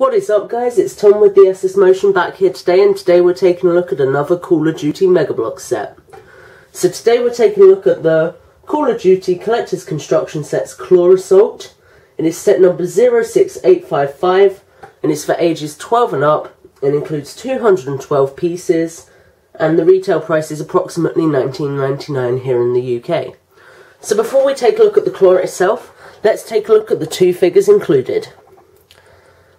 What is up guys, it's Tom with the SS Motion back here today, and today we're taking a look at another Call of Duty Mega Bloks set. So today we're taking a look at the Call of Duty Collector's Construction Set's Claw Assault, and it's set number 06855, and it's for ages 12 and up, and includes 212 pieces, and the retail price is approximately $19.99 here in the UK. So before we take a look at the claw itself, let's take a look at the two figures included.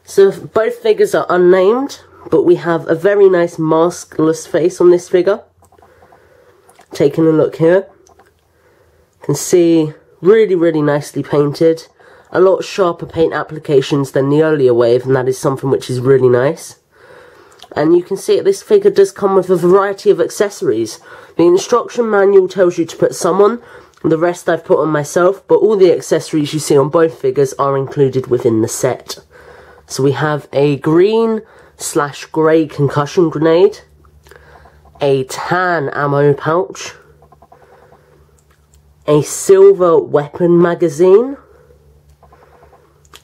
So both figures are unnamed, but we have a very nice maskless face on this figure. Taking a look here, you can see really nicely painted. A lot sharper paint applications than the earlier wave, and that is something which is really nice. And you can see that this figure does come with a variety of accessories. The instruction manual tells you to put some on, the rest I've put on myself, but all the accessories you see on both figures are included within the set. So we have a green/grey concussion grenade, a tan ammo pouch, a silver weapon magazine,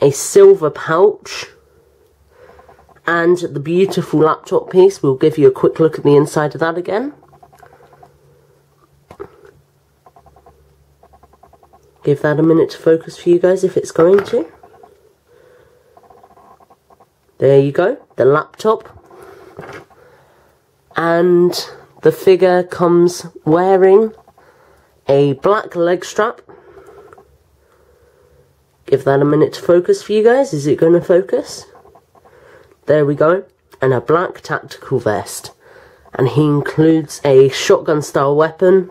a silver pouch, and the beautiful laptop piece. We'll give you a quick look at the inside of that again. Give that a minute to focus for you guys if it's going to. There you go, the laptop. And the figure comes wearing a black leg strap. Give that a minute to focus for you guys. Is it going to focus? There we go. And a black tactical vest. And he includes a shotgun style weapon,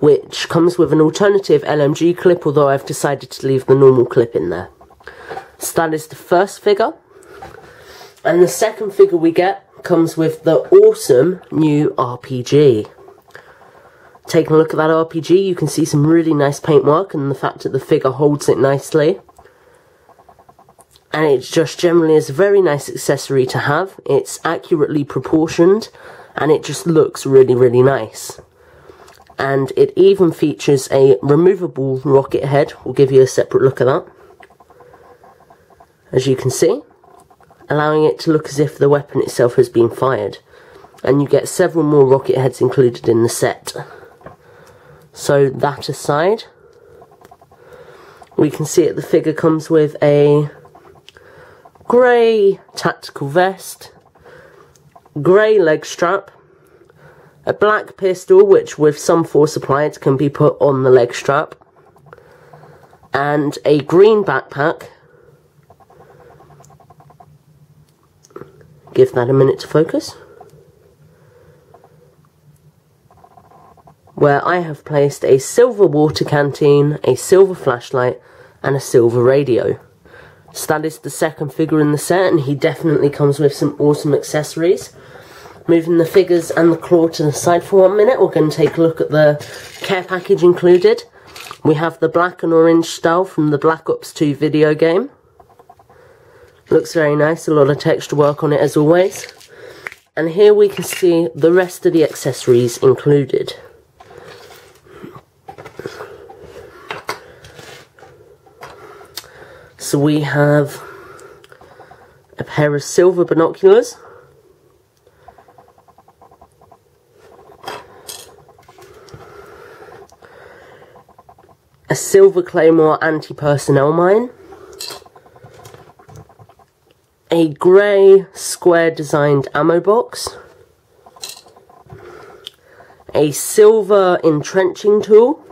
which comes with an alternative LMG clip, although I've decided to leave the normal clip in there. So that is the first figure. And the second figure we get comes with the awesome new RPG. Taking a look at that RPG, you can see some really nice paintwork and the fact that the figure holds it nicely. And it just generally is a very nice accessory to have. It's accurately proportioned and it just looks really nice. And it even features a removable rocket head. We'll give you a separate look at that. As you can see, allowing it to look as if the weapon itself has been fired. And you get several more rocket heads included in the set. So that aside, we can see that the figure comes with a grey tactical vest, grey leg strap, a black pistol which with some force applied can be put on the leg strap, and a green backpack. Give that a minute to focus. Where I have placed a silver water canteen, a silver flashlight, and a silver radio. So that is the second figure in the set, and he definitely comes with some awesome accessories. Moving the figures and the claw to the side for 1 minute, we're going to take a look at the care package included. We have the black and orange style from the Black Ops 2 video game. Looks very nice, a lot of texture work on it as always. And here we can see the rest of the accessories included. So we have a pair of silver binoculars, a silver claymore anti-personnel mine, a grey square designed ammo box, a silver entrenching tool,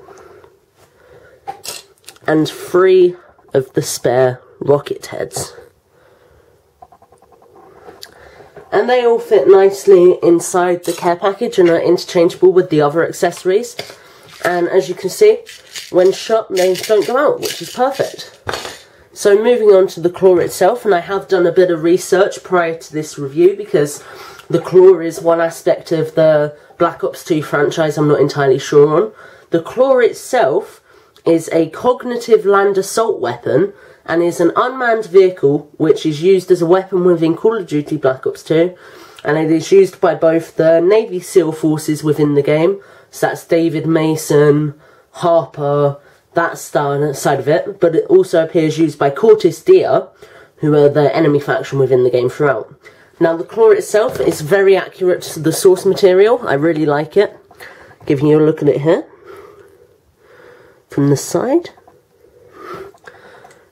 and three of the spare rocket heads. And they all fit nicely inside the care package and are interchangeable with the other accessories. And as you can see, when shot they don't go out, which is perfect. So moving on to the claw itself, and I have done a bit of research prior to this review because the claw is one aspect of the Black Ops 2 franchise I'm not entirely sure on. The claw itself is a cognitive land assault weapon and is an unmanned vehicle which is used as a weapon within Call of Duty Black Ops 2, and it is used by both the Navy SEAL forces within the game, so that's David Mason, Harper, that side of it, but it also appears used by Cortis Dia, who are the enemy faction within the game throughout. Now the claw itself is very accurate to the source material. I really like it. Giving you a look at it here. From the side.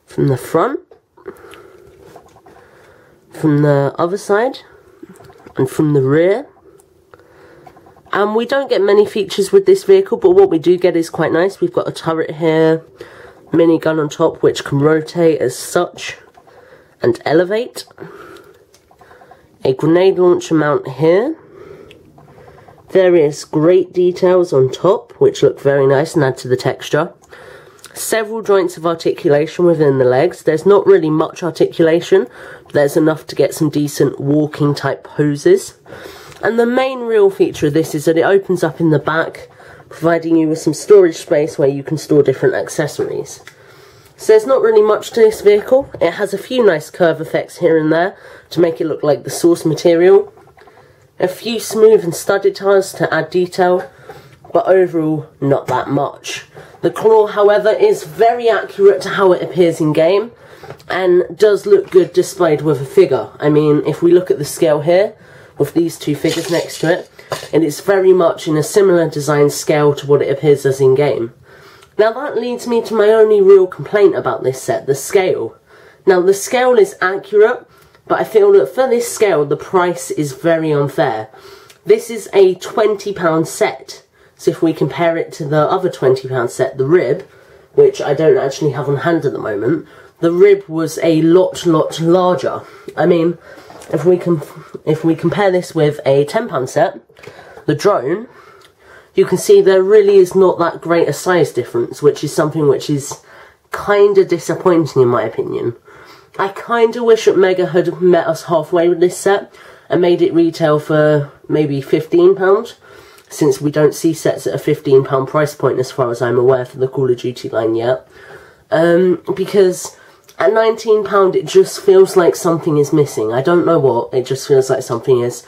From the front. From the other side. And from the rear. We don't get many features with this vehicle, but what we do get is quite nice. We've got a turret here, minigun on top, which can rotate as such and elevate. A grenade launcher mount here. Various great details on top, which look very nice and add to the texture. Several joints of articulation within the legs. There's not really much articulation, but there's enough to get some decent walking type poses. And the main real feature of this is that it opens up in the back, providing you with some storage space where you can store different accessories. So there's not really much to this vehicle. It has a few nice curve effects here and there to make it look like the source material. A few smooth and studded tires to add detail, but overall not that much. The claw, however, is very accurate to how it appears in game and does look good displayed with a figure. I mean, if we look at the scale here, with these two figures next to it, and it's very much in a similar design scale to what it appears as in-game. Now that leads me to my only real complaint about this set, the scale. Now the scale is accurate, but I feel that for this scale the price is very unfair. This is a £20 set, so if we compare it to the other £20 set, the Rib, which I don't actually have on hand at the moment, the Rib was a lot larger. I mean, if we compare this with a £10 set, the Drone, you can see there really is not that great a size difference, which is something which is kind of disappointing in my opinion. I kind of wish that Mega had met us halfway with this set and made it retail for maybe £15, since we don't see sets at a £15 price point as far as I'm aware for the Call of Duty line yet. Because at £19, it just feels like something is missing. I don't know what, it just feels like something is.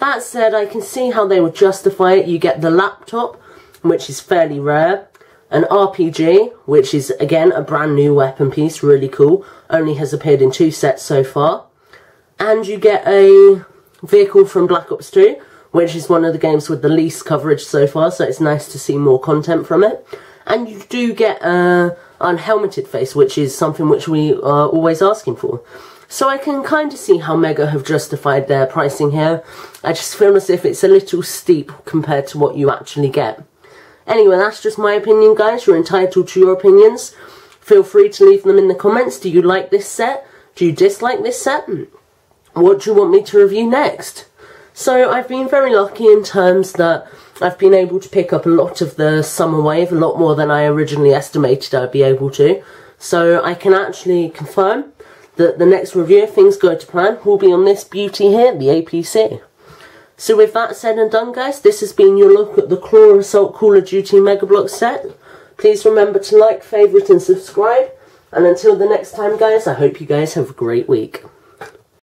That said, I can see how they would justify it. You get the laptop, which is fairly rare. An RPG, which is, again, a brand new weapon piece, really cool. Only has appeared in 2 sets so far. And you get a vehicle from Black Ops 2, which is one of the games with the least coverage so far, so it's nice to see more content from it. And you do get a unhelmeted face, which is something which we are always asking for. So I can kind of see how Mega have justified their pricing here. I just feel as if it's a little steep compared to what you actually get. Anyway, that's just my opinion, guys. You're entitled to your opinions. Feel free to leave them in the comments. Do you like this set? Do you dislike this set? What do you want me to review next? So I've been very lucky in terms that I've been able to pick up a lot of the summer wave, a lot more than I originally estimated I'd be able to. So I can actually confirm that the next review, if things go to plan, will be on this beauty here, the APC. So with that said and done, guys, this has been your look at the Claw Assault Call of Duty Mega Bloks set. Please remember to like, favourite and subscribe. And until the next time, guys, I hope you guys have a great week.